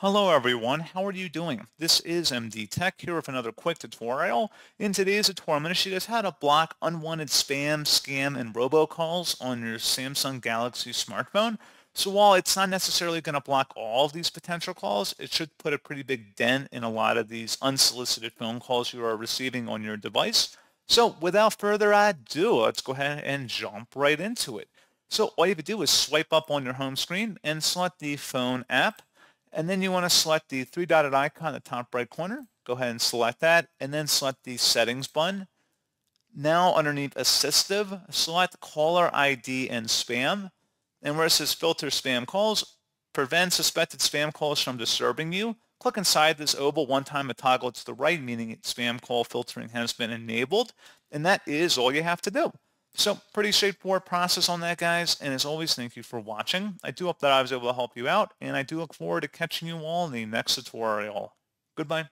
Hello everyone, how are you doing? This is MD Tech here with another quick tutorial. In today's tutorial, I'm going to show you guys how to block unwanted spam, scam, and robocalls on your Samsung Galaxy smartphone. So while it's not necessarily going to block all of these potential calls, it should put a pretty big dent in a lot of these unsolicited phone calls you are receiving on your device. So without further ado, let's go ahead and jump right into it. So all you have to do is swipe up on your home screen and select the phone app. And then you want to select the three-dotted icon in the top right corner. Go ahead and select that, and then select the settings button. Now underneath assistive, select caller ID and spam. And where it says filter spam calls, prevent suspected spam calls from disturbing you. Click inside this oval one time and toggle to the right, meaning spam call filtering has been enabled. And that is all you have to do. So pretty straightforward process on that, guys, and as always, thank you for watching. I do hope that I was able to help you out, and I do look forward to catching you all in the next tutorial. Goodbye.